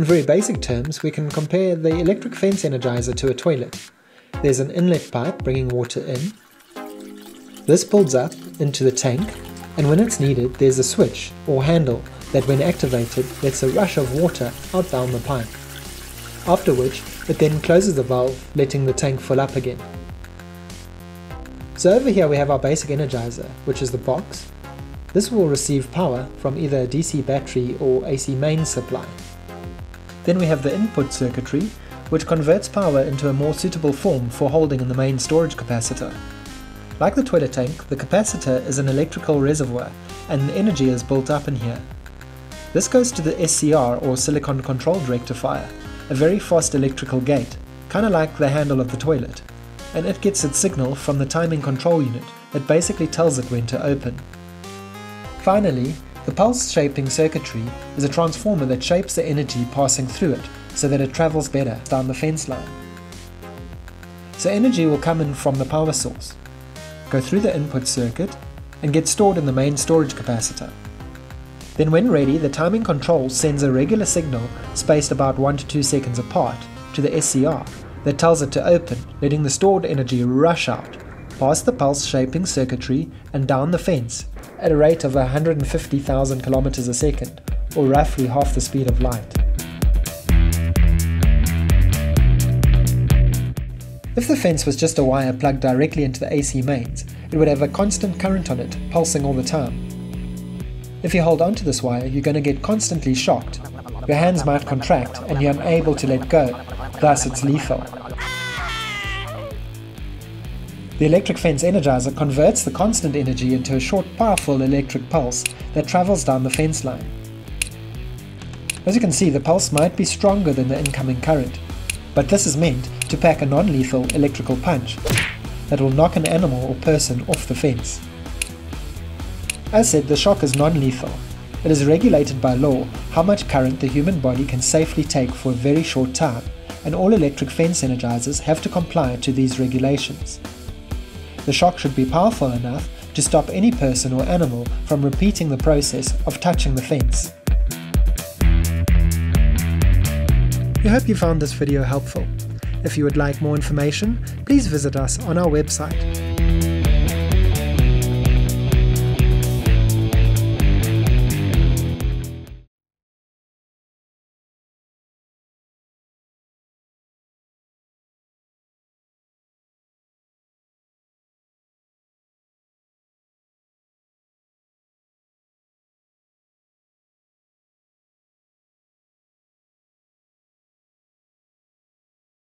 In very basic terms, we can compare the electric fence energizer to a toilet. There's an inlet pipe bringing water in. This pulls up into the tank, and when it's needed, there's a switch or handle that, when activated, lets a rush of water out down the pipe. After which, it then closes the valve, letting the tank fill up again. So over here we have our basic energizer, which is the box. This will receive power from either a DC battery or AC mains supply. Then we have the input circuitry, which converts power into a more suitable form for holding in the main storage capacitor. Like the toilet tank, the capacitor is an electrical reservoir and energy is built up in here. This goes to the SCR or silicon controlled rectifier, a very fast electrical gate, kind of like the handle of the toilet, and it gets its signal from the timing control unit that basically tells it when to open. Finally, the pulse shaping circuitry is a transformer that shapes the energy passing through it so that it travels better down the fence line. So energy will come in from the power source, go through the input circuit, and get stored in the main storage capacitor. Then when ready, the timing control sends a regular signal spaced about 1 to 2 seconds apart to the SCR that tells it to open, letting the stored energy rush out, past the pulse shaping circuitry and down the fence at a rate of 150,000 kilometers a second, or roughly half the speed of light. If the fence was just a wire plugged directly into the AC mains, it would have a constant current on it, pulsing all the time. If you hold onto this wire, you're going to get constantly shocked. Your hands might contract and you're unable to let go, thus it's lethal. The electric fence energizer converts the constant energy into a short, powerful electric pulse that travels down the fence line. As you can see, the pulse might be stronger than the incoming current, but this is meant to pack a non-lethal electrical punch that will knock an animal or person off the fence. As said, the shock is non-lethal. It is regulated by law how much current the human body can safely take for a very short time, and all electric fence energizers have to comply to these regulations. The shock should be powerful enough to stop any person or animal from repeating the process of touching the fence. We hope you found this video helpful. If you would like more information, please visit us on our website.